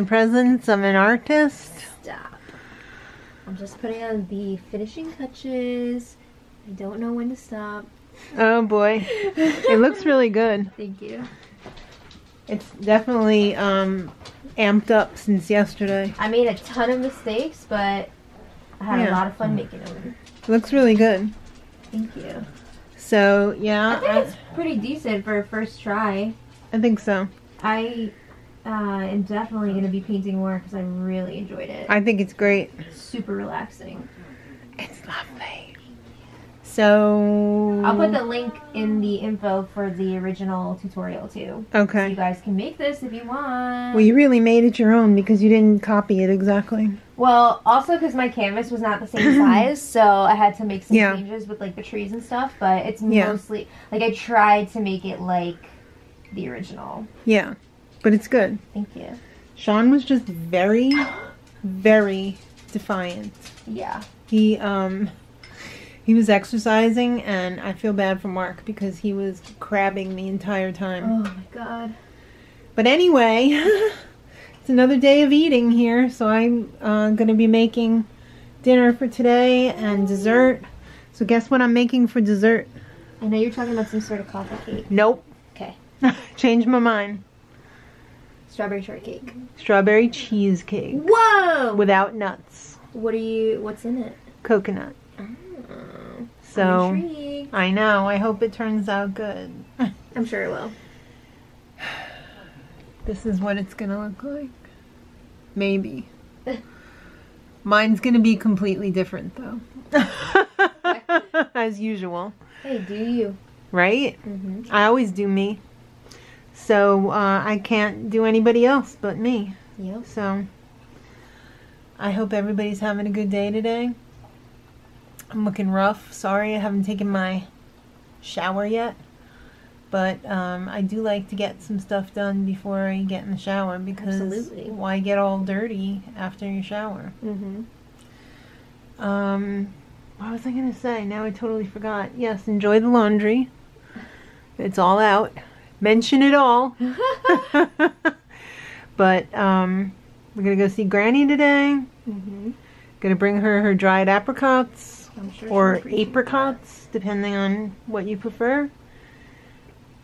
the presence of an artist. Stop. I'm just putting on the finishing touches. I don't know when to stop. Oh boy. It looks really good. Thank you. It's definitely amped up since yesterday. I made a ton of mistakes, but I had a lot of fun making them. Looks really good. Thank you. So, yeah. I think it's pretty decent for a first try. I think so. I am definitely going to be painting more because I really enjoyed it. I think it's great. It's super relaxing. It's lovely. So... I'll put the link in the info for the original tutorial too. Okay. So you guys can make this if you want. Well, you really made it your own because you didn't copy it exactly. Well, also because my canvas was not the same size, so I had to make some changes with like the trees and stuff, but it's mostly... Like I tried to make it like the original. Yeah, but it's good. Thank you. Sean was just very, very defiant. Yeah. He was exercising, and I feel bad for Mark because he was crabbing the entire time. Oh my god. But anyway, it's another day of eating here, so I'm going to be making dinner for today and dessert. So guess what I'm making for dessert? I know you're talking about some sort of coffee cake. Nope. Okay. Changed my mind. Strawberry shortcake. Strawberry cheesecake. Whoa! Without nuts. What's in it? Coconut. So, I know. I hope it turns out good. I'm sure it will. This is what it's going to look like. Maybe. Mine's going to be completely different, though. As usual. Hey, do you. Right? Mm-hmm. I always do me. So, I can't do anybody else but me. Yep. So, I hope everybody's having a good day today. I'm looking rough. Sorry I haven't taken my shower yet, but I do like to get some stuff done before I get in the shower because Absolutely. Why get all dirty after your shower? Mm-hmm. What was I going to say? Now I totally forgot. Yes, enjoy the laundry. It's all out. Mention it all. But we're going to go see Granny today. Mm-hmm. Going to bring her dried apricots. I'm sure or apricots, depending on what you prefer.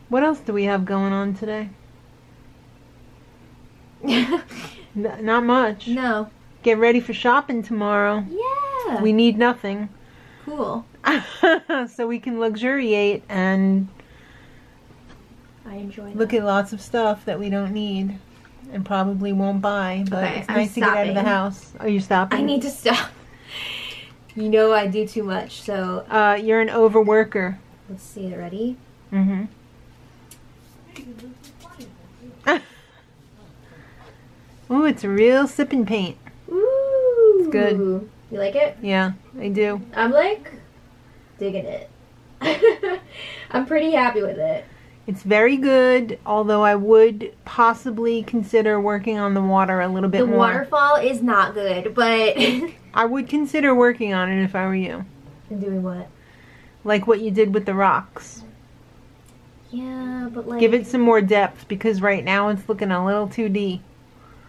What else do we have going on today? Not much. No. Get ready for shopping tomorrow. Yeah. We need nothing. Cool. So we can luxuriate and I enjoy look at lots of stuff that we don't need and probably won't buy. But okay, it's nice to get out of the house. Oh, you're stopping? I need to stop. You know I do too much, so... you're an overworker. Let's see it. Ready? Mm-hmm. Ooh, it's a real sip and paint. Ooh. It's good. You like it? Yeah, I do. I'm, like, digging it. I'm pretty happy with it. It's very good, although I would possibly consider working on the water a little bit more. The waterfall is not good, but... I would consider working on it if I were you. And doing what? Like what you did with the rocks. Yeah, but like... Give it some more depth, because right now it's looking a little 2D.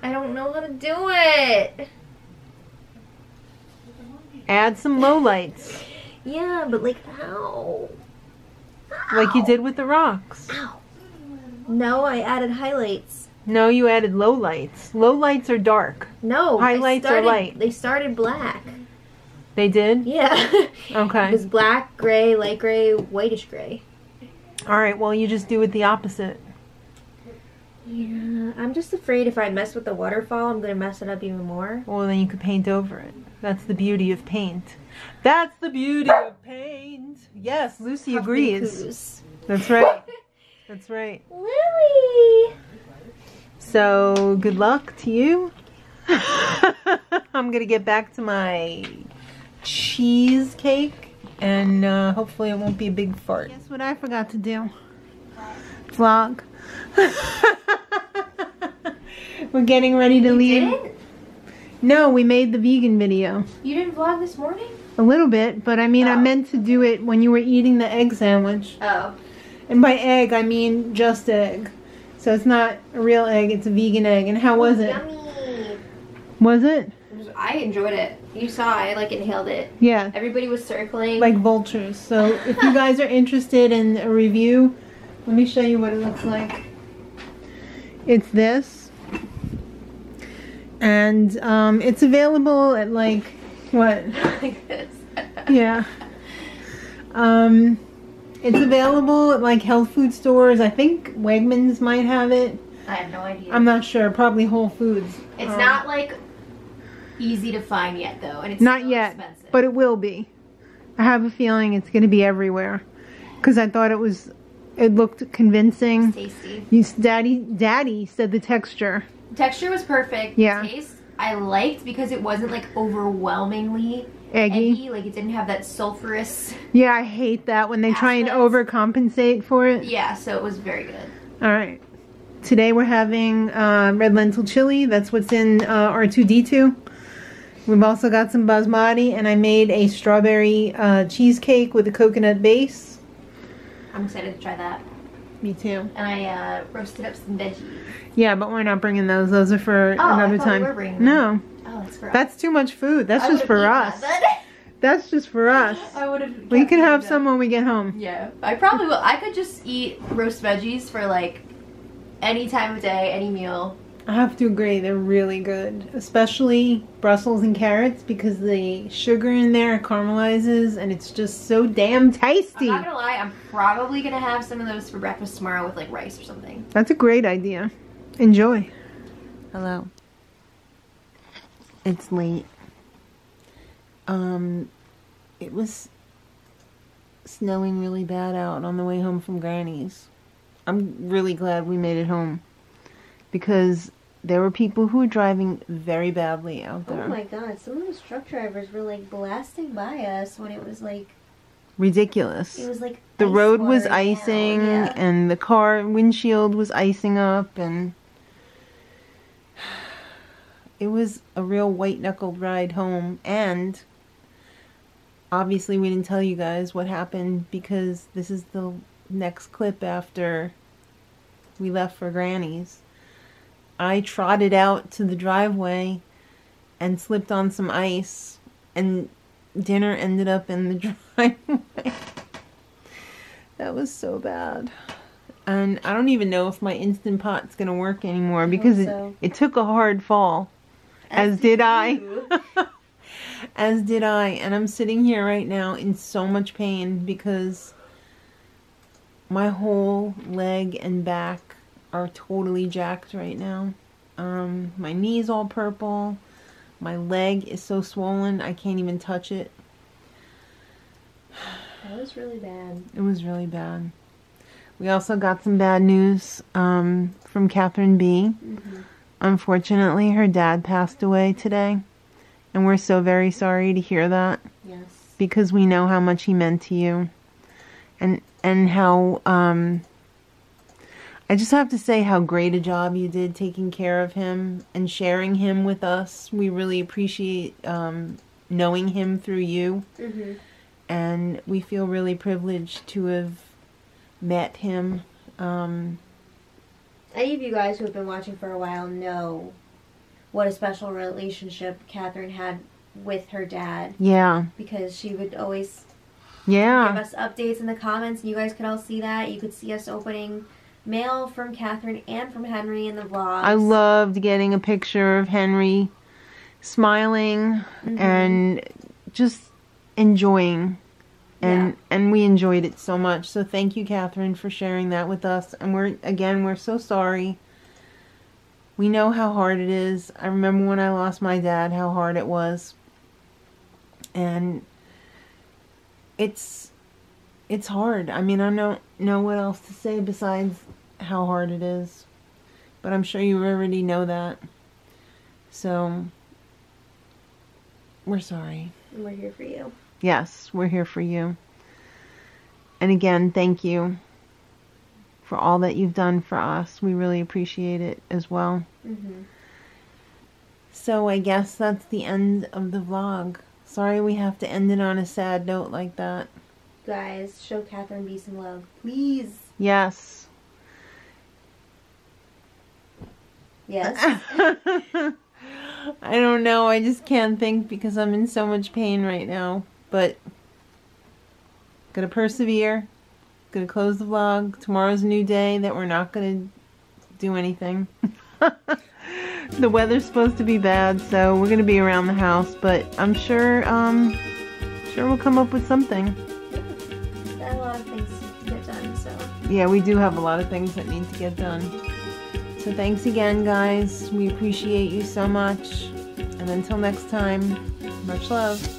I don't know how to do it! Add some lowlights. Yeah, but like how? Like you did with the rocks. Ow. No, I added highlights. No, you added lowlights. Lowlights are dark. No, highlights are light. They started black. They did? Yeah. Okay. It was black, gray, light gray, whitish gray. Alright, well you just do it the opposite. Yeah, I'm just afraid if I mess with the waterfall, I'm going to mess it up even more. Well, then you could paint over it. That's the beauty of paint. That's the beauty of paint. Yes, Lucy agrees. That's right. That's right. Lily! So, good luck to you. I'm going to get back to my cheesecake, and hopefully it won't be a big fart. Guess what I forgot to do? Vlog. We're getting ready to leave. Did? No, we made the vegan video. You didn't vlog this morning? A little bit, but I mean, I meant to do it when you were eating the egg sandwich. Oh. And by egg, I mean just egg. So it's not a real egg, it's a vegan egg. And how was it? Yummy. Was it? I enjoyed it. You saw I like inhaled it. Yeah. Everybody was circling. Like vultures. So if you guys are interested in a review, let me show you what it looks like. It's this. And it's available at like, what? Like this. Yeah. It's available at like health food stores. I think Wegmans might have it. I have no idea. I'm not sure. Probably Whole Foods. It's not like easy to find yet though, and it's not yet expensive. But it will be. I have a feeling it's going to be everywhere because I thought it was. It looked convincing. It was tasty. You, Daddy said the texture. The texture was perfect. Yeah. The taste I liked because it wasn't like overwhelmingly eggy. Like it didn't have that sulfurous. Yeah, I hate that when they try and overcompensate for it. Yeah, so it was very good. All right. Today we're having red lentil chili. That's what's in R2-D2. We've also got some basmati, and I made a strawberry cheesecake with a coconut base. I'm excited to try that. Me too. And I roasted up some veggies. Yeah, but we're not bringing those. Those are for another time. We were bringing them. No. Oh, that's for us. That's too much food. That's just for us. That's just for us. I would have. We can have some when we get home. Yeah, I probably will. I could just eat roast veggies for like any time of day, any meal. I have to agree, they're really good, especially Brussels and carrots because the sugar in there caramelizes and it's just so damn tasty. I'm not gonna lie, I'm probably gonna have some of those for breakfast tomorrow with like rice or something. That's a great idea. Enjoy. Hello. It's late. It was snowing really bad out on the way home from Granny's. I'm really glad we made it home because there were people who were driving very badly out there. Oh my god, some of those truck drivers were like blasting by us when it was like ridiculous. It was like the road was icing and the car windshield was icing up and it was a real white-knuckled ride home. And obviously we didn't tell you guys what happened because this is the next clip after we left for Granny's. I trotted out to the driveway and slipped on some ice and dinner ended up in the driveway. That was so bad. And I don't even know if my Instant Pot's gonna work anymore because it took a hard fall. As did I. As did I. And I'm sitting here right now in so much pain because my whole leg and back are totally jacked right now. My knee's all purple. My leg is so swollen I can't even touch it. That was really bad. It was really bad. We also got some bad news from Katherine B. Mm-hmm. Unfortunately, her dad passed away today. And we're so very sorry to hear that. Yes. Because we know how much he meant to you. And how, I just have to say how great a job you did taking care of him and sharing him with us. We really appreciate knowing him through you. Mm-hmm. And we feel really privileged to have met him. Any of you guys who have been watching for a while know what a special relationship Katherine had with her dad. Yeah. Because she would always... Yeah. Give us updates in the comments, and you guys could all see that. You could see us opening mail from Katherine and from Henry in the vlogs. I loved getting a picture of Henry smiling and just enjoying. And we enjoyed it so much. So thank you, Katherine, for sharing that with us. And we're so sorry. We know how hard it is. I remember when I lost my dad, how hard it was. And it's hard. I mean, I don't know what else to say besides how hard it is. But I'm sure you already know that. So, we're sorry. And we're here for you. Yes, we're here for you. And again, thank you for all that you've done for us. We really appreciate it as well. Mm-hmm. So, I guess that's the end of the vlog. Sorry we have to end it on a sad note like that. Guys, show Katherine B some love, please. Yes. Yes. I don't know, I just can't think because I'm in so much pain right now, but gonna persevere, gonna close the vlog. Tomorrow's a new day that we're not gonna do anything. The weather's supposed to be bad, so we're gonna be around the house, but I'm sure we'll come up with something. Yeah, a lot of things to get done, so yeah, we do have a lot of things that need to get done. So thanks again, guys. We appreciate you so much. And until next time, much love.